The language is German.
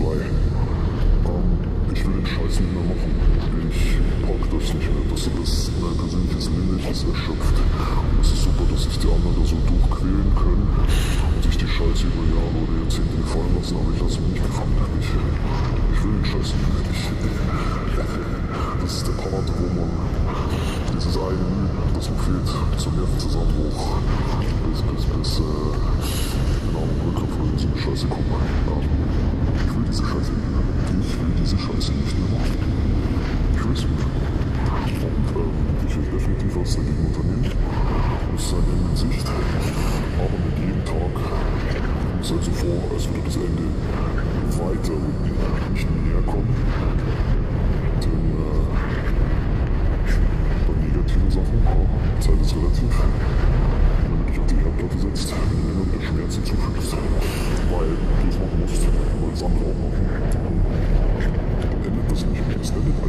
2. Ich will den Scheiß nicht mehr machen. Ich pack das nicht mehr. Das ist mein persönliches Limit, das erschöpft. Und es ist super, dass sich die anderen so durchquälen können und sich die Scheiße über Jahre oder Jahrzehnte gefallen lassen, aber ich lasse mich nicht gefangen. Ich will den Scheiß nicht mehr. Das ist der Part, wo man dieses eine Mühe, das mir fehlt, zum Nervenzusammenbruch bis genau Rückkopf so eine Scheiße gucken. Ich will diese Scheiße nicht mehr. Ich will diese Scheiße nicht mehr machen. Ich will es nicht. Und ich will definitiv was dagegen unternehmen. Es ist ein Ende in Sicht. Aber mit jedem Tag kommt es halt so vor, als würde das Ende weiter und nicht näher kommen. Denn bei negativen Sachen, Zeit ist relativ. Wenn du dich auf die Herdplatte setzt, wenn du immer wieder Schmerzen zufügst, weil du es machen musst, weil es andere auch machen. Dann endet das nicht mehr.